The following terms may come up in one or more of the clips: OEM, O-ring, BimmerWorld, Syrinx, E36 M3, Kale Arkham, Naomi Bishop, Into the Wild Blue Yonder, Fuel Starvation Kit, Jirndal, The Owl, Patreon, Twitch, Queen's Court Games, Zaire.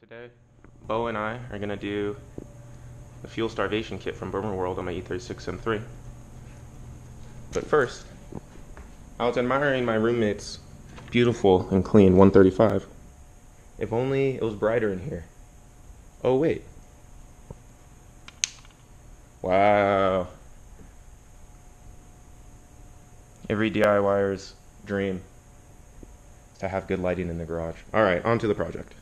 Today, Bo and I are going to do the fuel starvation kit from BimmerWorld on my E36 M3. But first, I was admiring my roommate's beautiful and clean 135. If only it was brighter in here. Oh wait. Wow. Every DIYer's dream to have good lighting in the garage. Alright, on to the project.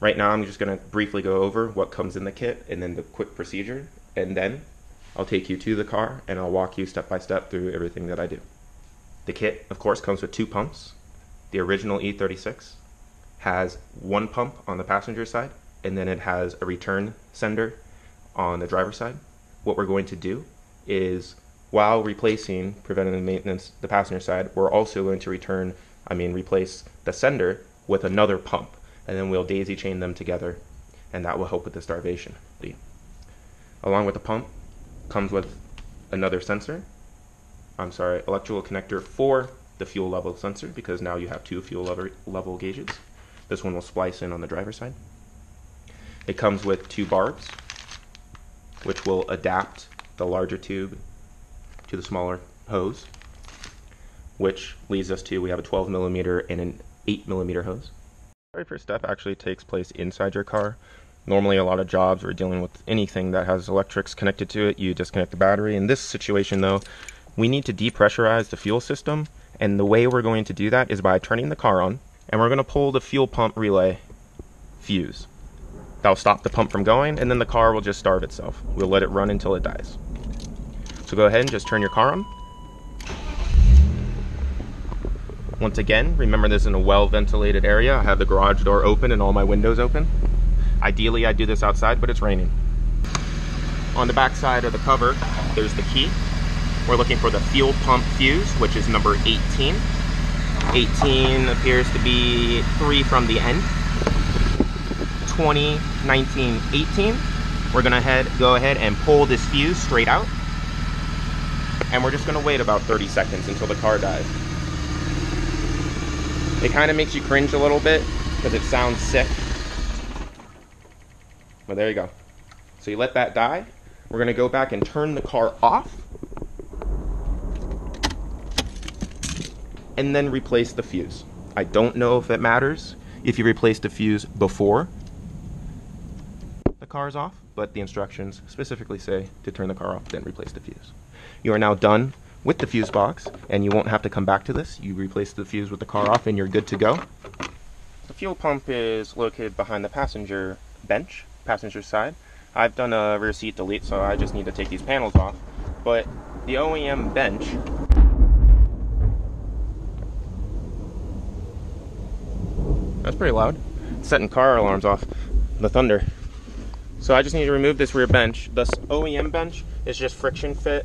Right now I'm just going to briefly go over what comes in the kit and then the quick procedure, and then I'll take you to the car and I'll walk you step by step through everything that I do. The kit, of course, comes with two pumps. The original E36 has one pump on the passenger side, and then it has a return sender on the driver's side. What we're going to do is, while replacing preventative maintenance the passenger side, we're also going to replace the sender with another pump. And then we'll daisy chain them together, and that will help with the starvation. Along with the pump comes with another electrical connector for the fuel level sensor, because now you have two fuel level gauges. This one will splice in on the driver's side. It comes with two barbs, which will adapt the larger tube to the smaller hose, which leads us to, we have a 12 millimeter and an 8 millimeter hose. The very first step actually takes place inside your car. Normally a lot of jobs or dealing with anything that has electrics connected to it, you disconnect the battery. In this situation though, we need to depressurize the fuel system, and the way we're going to do that is by turning the car on, and we're going to pull the fuel pump relay fuse. That'll stop the pump from going, and then the car will just starve itself. We'll let it run until it dies. So go ahead and just turn your car on. Once again, remember this is in a well-ventilated area. I have the garage door open and all my windows open. Ideally, I do this outside, but it's raining. On the back side of the cover, there's the key. We're looking for the fuel pump fuse, which is number 18. 18 appears to be 3 from the end. 20, 19, 18. We're gonna go ahead and pull this fuse straight out. And we're just gonna wait about 30 seconds until the car dies. It kind of makes you cringe a little bit because it sounds sick. Well, there you go. So you let that die. We're going to go back and turn the car off. And then replace the fuse. I don't know if it matters if you replace the fuse before the car is off, but the instructions specifically say to turn the car off, then replace the fuse. You are now done with the fuse box, and you won't have to come back to this. You replace the fuse with the car off and you're good to go. The fuel pump is located behind the passenger bench, passenger side. I've done a rear seat delete, so I just need to take these panels off. But the OEM bench that's pretty loud. It's setting car alarms off, the thunder. So I just need to remove this rear bench. This OEM bench is just friction fit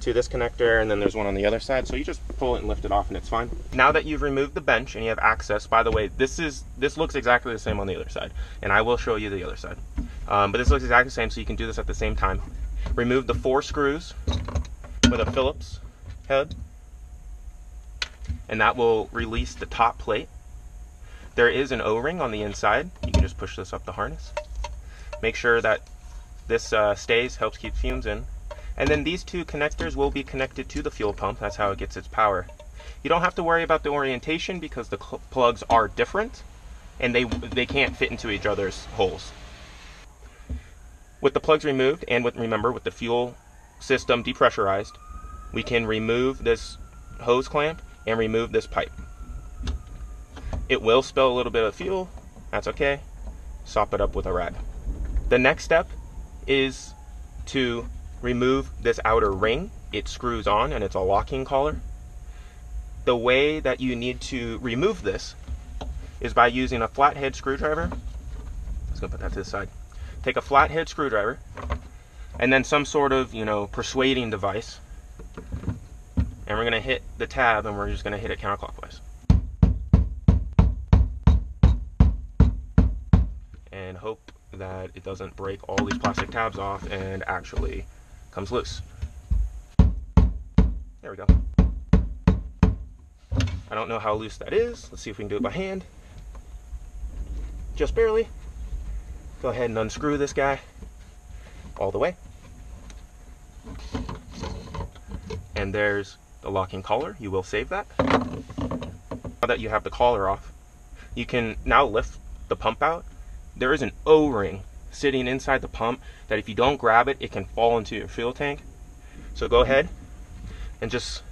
to this connector, and then there's one on the other side, so you just pull it and lift it off and it's fine. Now that you've removed the bench and you have access, by the way, this looks exactly the same on the other side, and I will show you the other side, but this looks exactly the same, so you can do this at the same time. Remove the 4 screws with a Phillips head, and that will release the top plate. There is an O-ring on the inside. You can just push this up the harness. Make sure that this stays, helps keep fumes in. And then these two connectors will be connected to the fuel pump. That's how it gets its power. You don't have to worry about the orientation because the plugs are different and they can't fit into each other's holes. With the plugs removed, and remember with the fuel system depressurized, we can remove this hose clamp and remove this pipe. It will spill a little bit of fuel. That's okay. Sop it up with a rag. The next step is to remove this outer ring. It screws on and it's a locking collar. The way that you need to remove this is by using a flathead screwdriver. Let's go put that to the side. Take a flathead screwdriver and then some sort of, persuading device. And we're gonna hit the tab and we're just gonna hit it counterclockwise. And hope that it doesn't break all these plastic tabs off and actually comes loose. There we go. I don't know how loose that is. Let's see if we can do it by hand. just barely. Go ahead and unscrew this guy all the way. And there's the locking collar. You will save that. Now that you have the collar off, you can now lift the pump out. There is an O-ring sitting inside the pump that if you don't grab it, it can fall into your fuel tank. So go ahead and just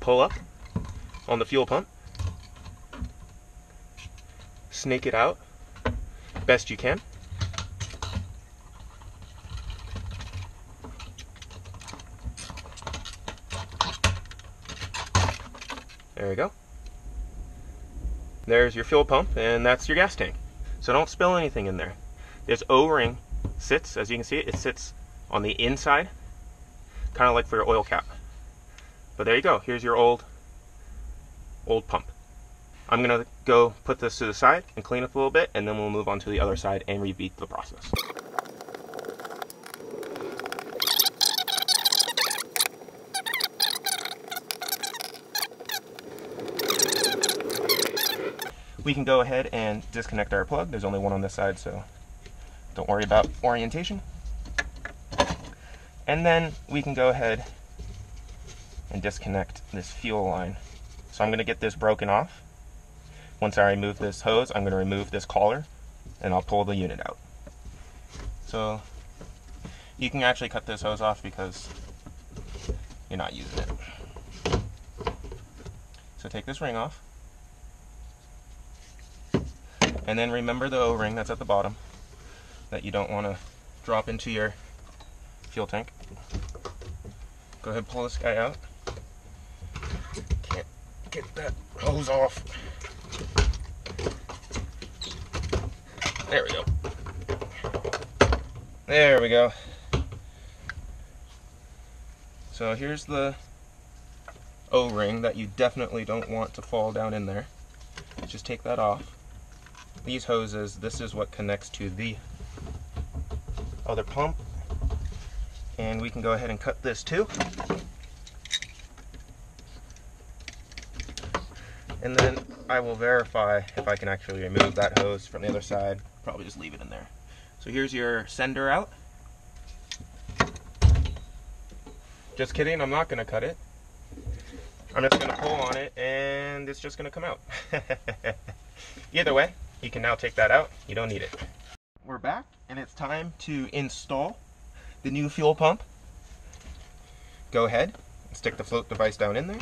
pull up on the fuel pump, snake it out best you can. There you go. There's your fuel pump, and that's your gas tank. So don't spill anything in there. This O-ring sits, as you can see, it sits on the inside, kind of like for your oil cap. But there you go. Here's your old pump. I'm going to go put this to the side and clean up a little bit, and then we'll move on to the other side and repeat the process. We can go ahead and disconnect our plug. There's only one on this side, so don't worry about orientation. And then we can go ahead and disconnect this fuel line. So I'm going to get this broken off. Once I remove this hose, I'm going to remove this collar, and I'll pull the unit out. So you can actually cut this hose off because you're not using it. So take this ring off. And then remember the O-ring that's at the bottom that you don't want to drop into your fuel tank. Go ahead and pull this guy out. Can't get that hose off. There we go. There we go. So here's the O-ring that you definitely don't want to fall down in there. Just take that off. These hoses, this is what connects to the other pump. And we can go ahead and cut this too. And then I will verify if I can actually remove that hose from the other side. Probably just leave it in there. So here's your sender out. Just kidding, I'm not going to cut it. I'm just going to pull on it and it's just going to come out. Either way, you can now take that out. You don't need it. We're back and it's time to install the new fuel pump. Go ahead and stick the float device down in there.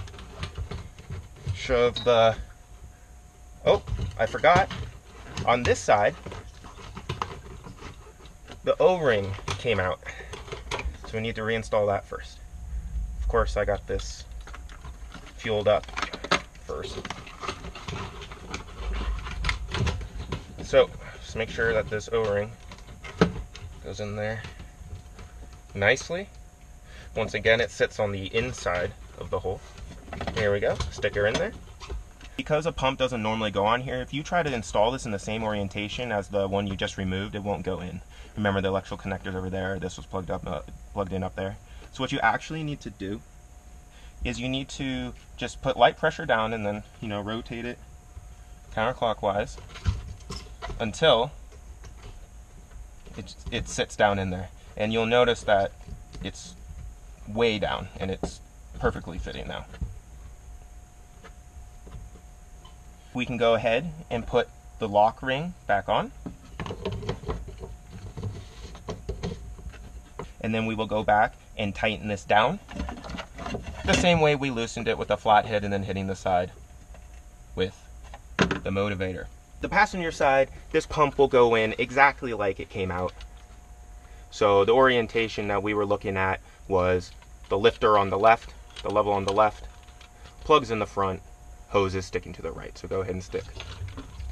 Shove the, oh, I forgot. On this side, the O-ring came out. So we need to reinstall that first. Of course, I got this fueled up first. So just make sure that this O-ring goes in there nicely. Once again, it sits on the inside of the hole. Here we go, sticker in there. Because a pump doesn't normally go on here, if you try to install this in the same orientation as the one you just removed, it won't go in. Remember the electrical connectors over there, this was plugged in up there. So what you actually need to do is you need to just put light pressure down and then, you know, rotate it counterclockwise until it sits down in there. And you'll notice that it's way down and it's perfectly fitting now. We can go ahead and put the lock ring back on. And then we will go back and tighten this down the same way we loosened it with the flathead and then hitting the side with the motivator. The passenger side, this pump will go in exactly like it came out. So the orientation that we were looking at was the lifter on the left, the level on the left, plugs in the front, hoses sticking to the right. So go ahead and stick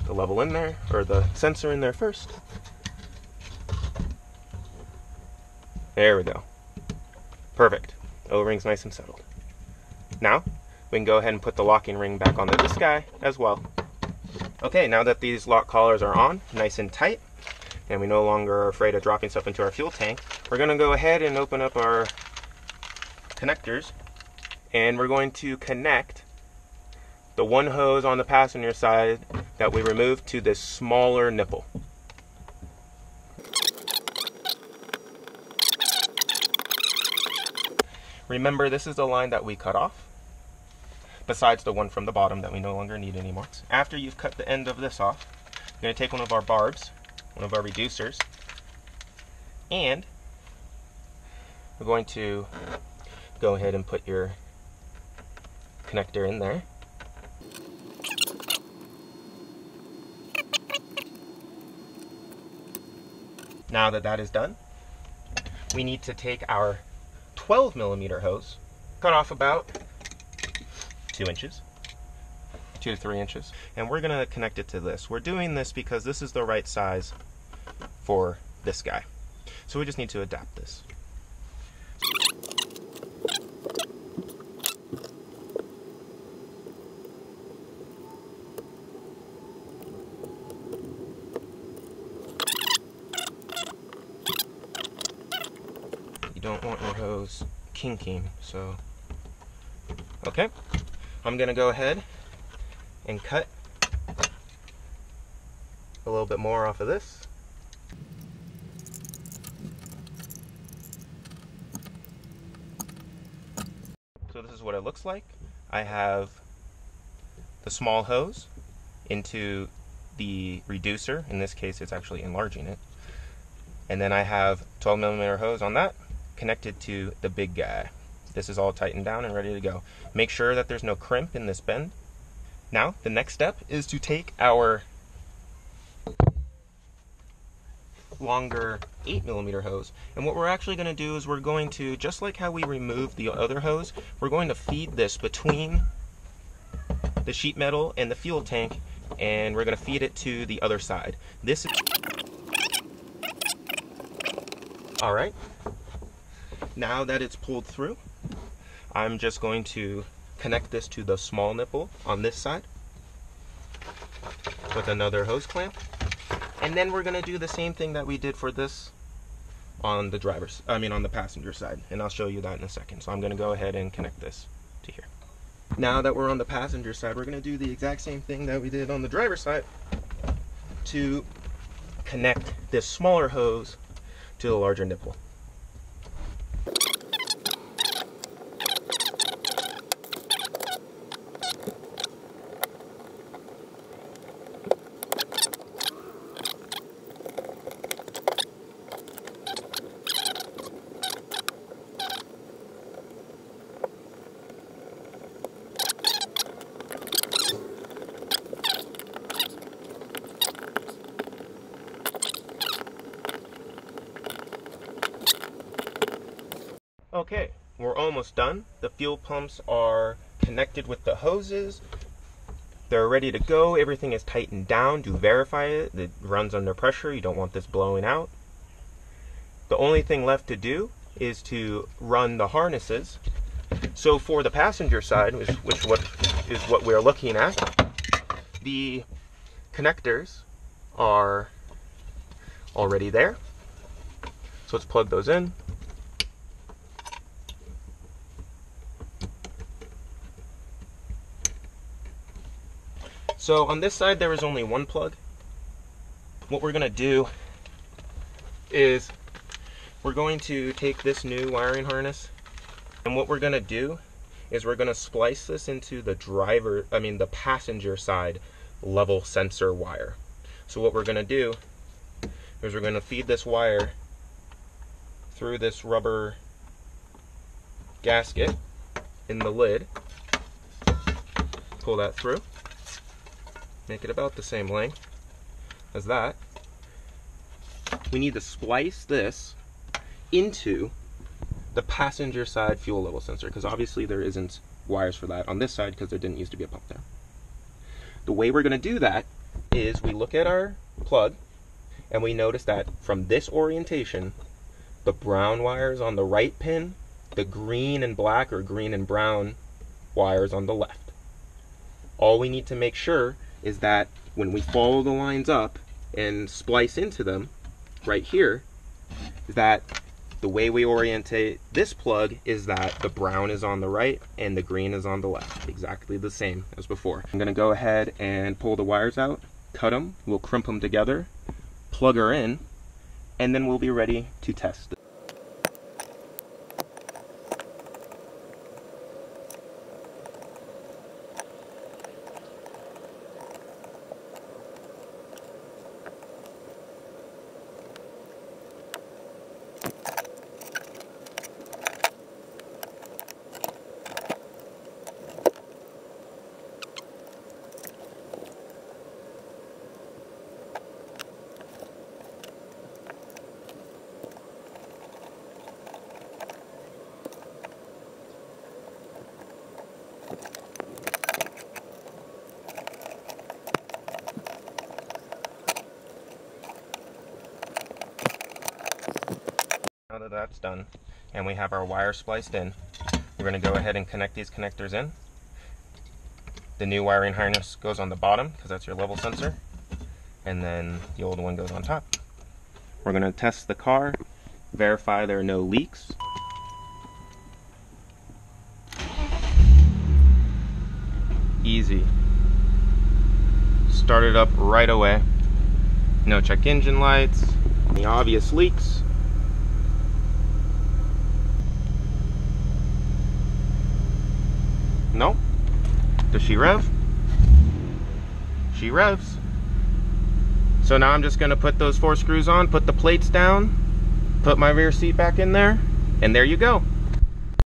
the level in there, or the sensor in there first. There we go. Perfect. O-ring's nice and settled. Now, we can go ahead and put the locking ring back onto this guy as well. Okay, now that these lock collars are on, nice and tight, and we no longer are afraid of dropping stuff into our fuel tank, we're gonna go ahead and open up our connectors, and we're going to connect the one hose on the passenger side that we removed to this smaller nipple. Remember, this is the line that we cut off, besides the one from the bottom that we no longer need anymore. After you've cut the end of this off, you're going to take one of our barbs, one of our reducers, and we're going to go ahead and put your connector in there. Now that that is done, we need to take our 12mm hose, cut off about 2 inches, 2 to 3 inches, and we're gonna connect it to this. We're doing this because this is the right size for this guy. So we just need to adapt this. You don't want your hose kinking, so okay. I'm gonna go ahead and cut a little bit more off of this. So this is what it looks like. I have the small hose into the reducer. In this case, it's actually enlarging it. And then I have 12mm hose on that connected to the big guy. This is all tightened down and ready to go. Make sure that there's no crimp in this bend. Now, the next step is to take our longer 8mm hose, and what we're actually going to do is we're going to, just like how we removed the other hose, we're going to feed this between the sheet metal and the fuel tank, and we're going to feed it to the other side. This is... Alright, now that it's pulled through, I'm just going to connect this to the small nipple on this side with another hose clamp, and then we're going to do the same thing that we did for this on the passenger side, and I'll show you that in a second. So I'm going to go ahead and connect this to here. Now that we're on the passenger side, we're going to do the exact same thing that we did on the driver's side to connect this smaller hose to the larger nipple. Okay, we're almost done. The fuel pumps are connected with the hoses. They're ready to go. Everything is tightened down to verify it. It runs under pressure. You don't want this blowing out. The only thing left to do is to run the harnesses. So for the passenger side, which is what we're looking at, the connectors are already there. So let's plug those in. So on this side, there is only one plug. What we're going to do is we're going to take this new wiring harness, and what we're going to do is we're going to splice this into the passenger side level sensor wire. So what we're going to do is we're going to feed this wire through this rubber gasket in the lid, pull that through. Make it about the same length as that. We need to splice this into the passenger side fuel level sensor, because obviously there isn't wires for that on this side because there didn't used to be a pump there. The way we're going to do that is we look at our plug and we notice that from this orientation, the brown wires on the right pin, the green and black or green and brown wires on the left. All we need to make sure is that when we follow the lines up and splice into them right here, that The way we orientate this plug is that the brown is on the right and the green is on the left, exactly the same as before. I'm gonna go ahead and pull the wires out, cut them, we'll crimp them together, plug her in, and then we'll be ready to test it. That that's done and we have our wire spliced in, we're going to go ahead and connect these connectors in. The new wiring harness goes on the bottom because that's your level sensor, and then the old one goes on top. We're going to test the car, verify there are no leaks. Easy. Started up right away. No check engine lights, any obvious leaks. No. Does she rev? She revs. So now I'm just going to put those 4 screws on, put the plates down, put my rear seat back in there, and there you go.